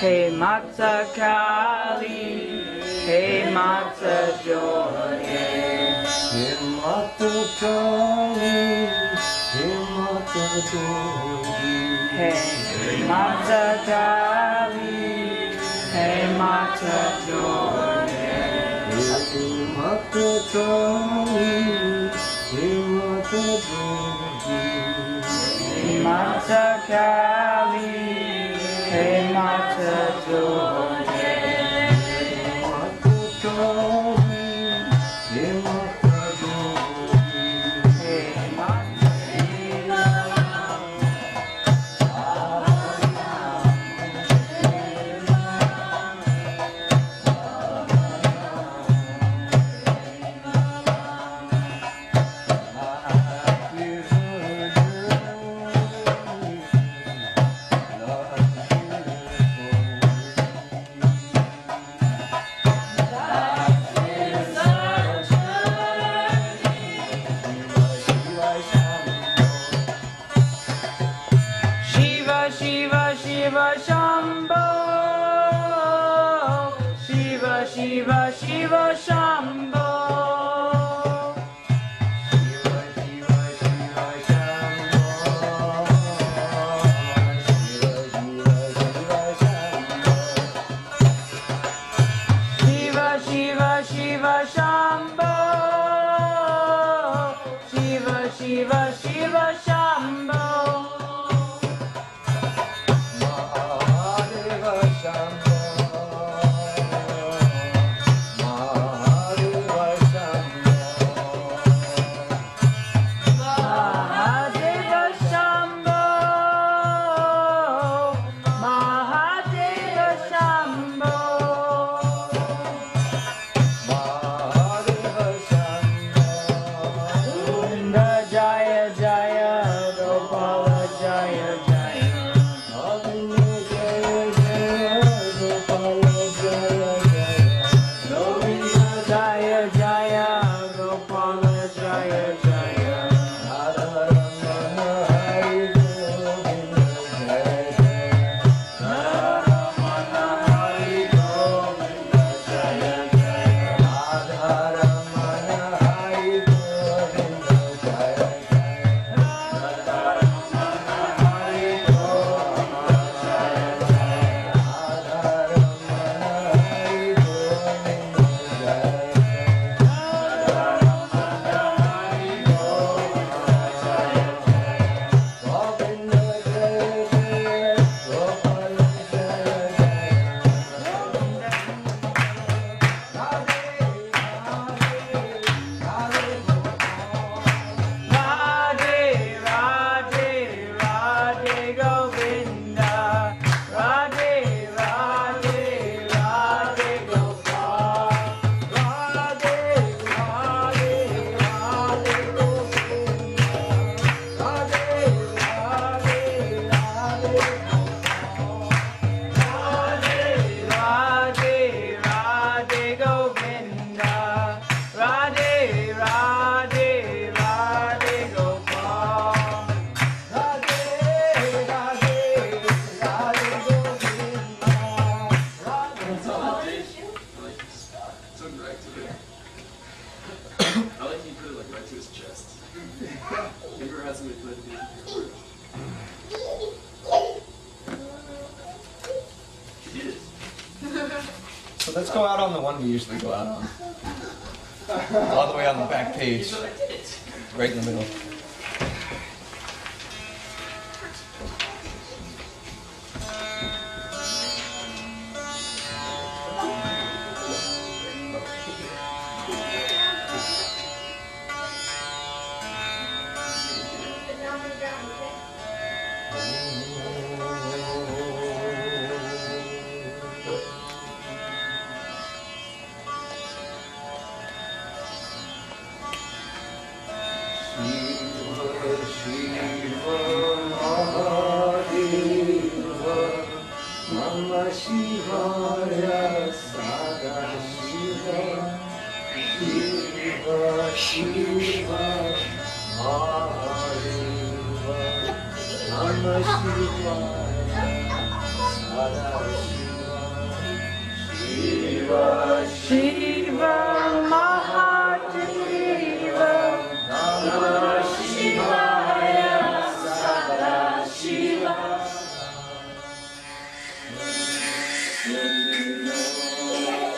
Hey Mata Kali, hey Mata Kali, hey Mata Kali, hey Mata Kali, hey Mata Kali, hey Mata Kali, hey Mata Kali, hey Mata Kali, hey Mata Kali. Hey Mata Kali, hey Mata Kali, hey Mata Kali, hey Mata Kali. Shiva Shambho. So let's go out on the one we usually go out on. All the way on the back page. Right in the middle. Shivaya Saga Shiva, Shiva Shiva Mahadeva, Namah Shivaya Saga Shiva, Shiva Shiva Mahadeva, Namah Shivaya Saga Shiva. Thank you.